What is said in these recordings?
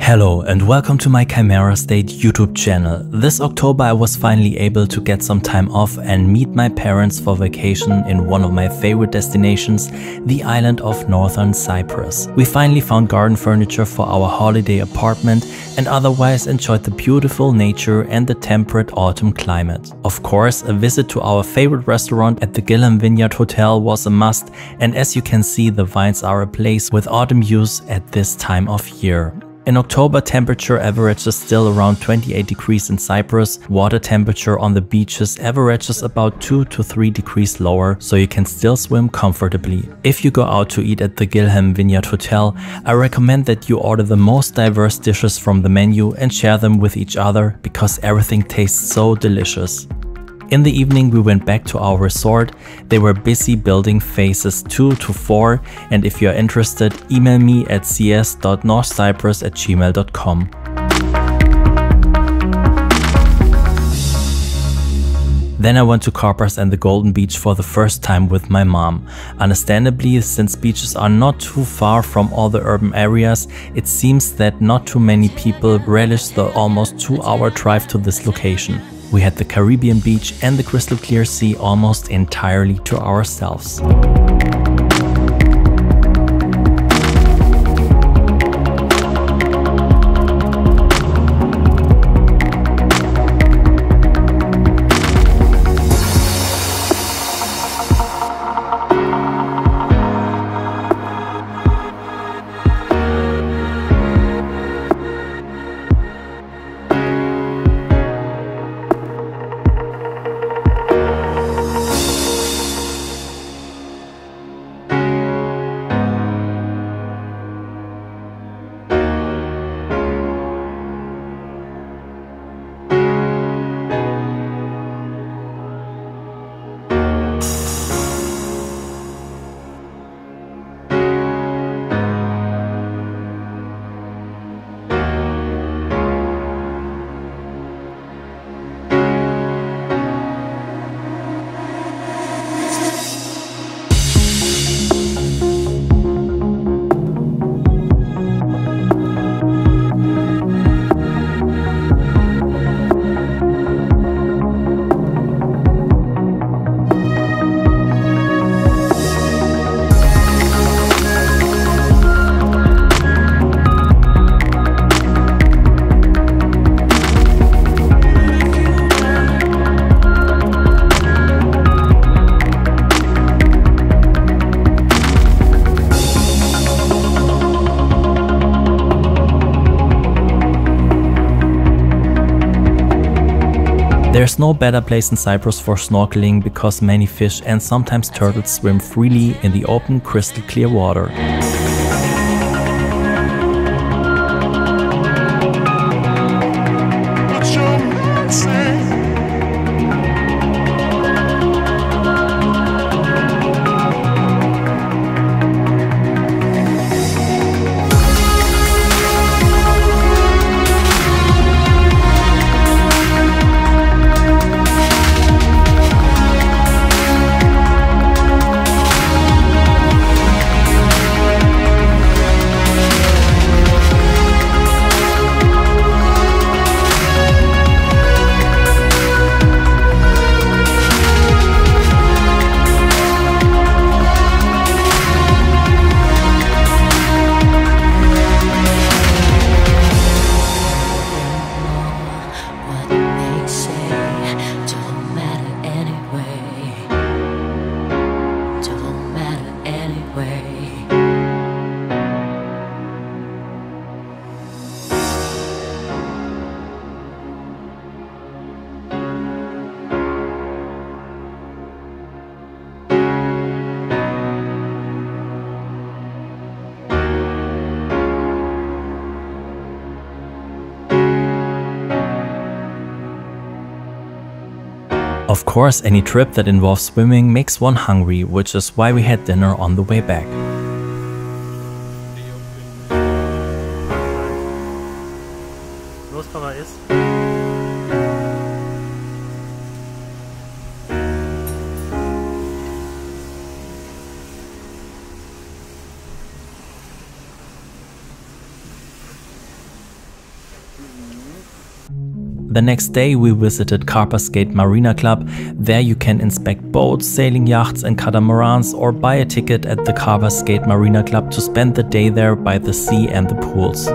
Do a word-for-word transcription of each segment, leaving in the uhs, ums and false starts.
Hello and welcome to my Chimera State YouTube channel. This October I was finally able to get some time off and meet my parents for vacation in one of my favorite destinations, the island of Northern Cyprus. We finally found garden furniture for our holiday apartment and otherwise enjoyed the beautiful nature and the temperate autumn climate. Of course, a visit to our favorite restaurant at the Gillham Vineyard Hotel was a must, and as you can see, the vines are a place with autumn hues at this time of year. In October, temperature averages still around twenty-eight degrees in Cyprus. Water temperature on the beaches averages about two to three degrees lower, so you can still swim comfortably. If you go out to eat at the Gillham Vineyard Hotel, I recommend that you order the most diverse dishes from the menu and share them with each other because everything tastes so delicious. In the evening, we went back to our resort. They were busy building phases two to four, and if you're interested, email me at c s dot north cyprus at gmail dot com. Then I went to Karpaz and the Golden Beach for the first time with my mom. Understandably, since beaches are not too far from all the urban areas, it seems that not too many people relish the almost two hour drive to this location. We had the Caribbean beach and the crystal clear sea almost entirely to ourselves. There's no better place in Cyprus for snorkeling because many fish and sometimes turtles swim freely in the open, crystal clear water. Of course, any trip that involves swimming makes one hungry, which is why we had dinner on the way back. The next day we visited Karpaz Gate Marina Club. There you can inspect boats, sailing yachts and catamarans, or buy a ticket at the Karpaz Gate Marina Club to spend the day there by the sea and the pools.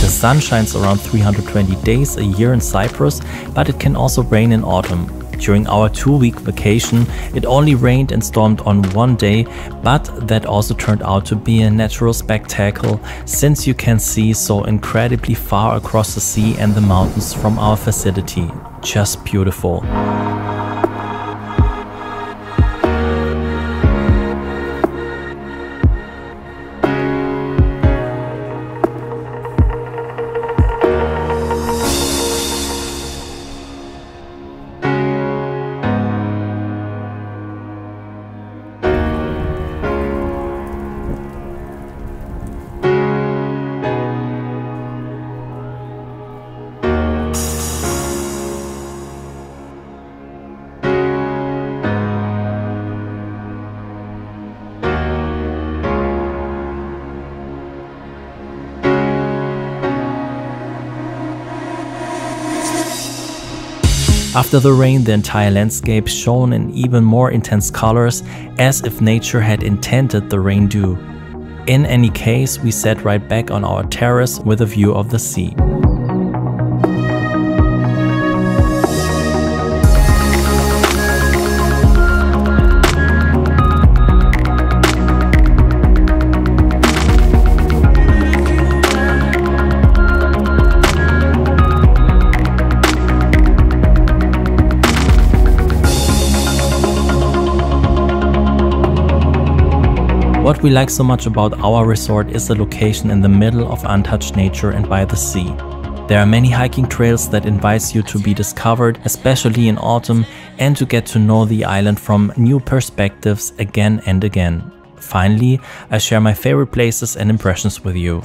The sun shines around three hundred twenty days a year in Cyprus, but it can also rain in autumn. During our two-week vacation, it only rained and stormed on one day, but that also turned out to be a natural spectacle, since you can see so incredibly far across the sea and the mountains from our facility. Just beautiful. After the rain, the entire landscape shone in even more intense colors, as if nature had intended the rain to. In any case, we sat right back on our terrace with a view of the sea. What we like so much about our resort is the location in the middle of untouched nature and by the sea. There are many hiking trails that invite you to be discovered, especially in autumn, and to get to know the island from new perspectives again and again. Finally, I share my favorite places and impressions with you.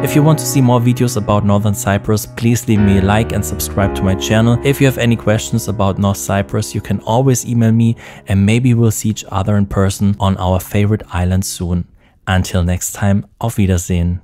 If you want to see more videos about Northern Cyprus, please leave me a like and subscribe to my channel. If you have any questions about North Cyprus, you can always email me, and maybe we'll see each other in person on our favorite island soon. Until next time, auf Wiedersehen.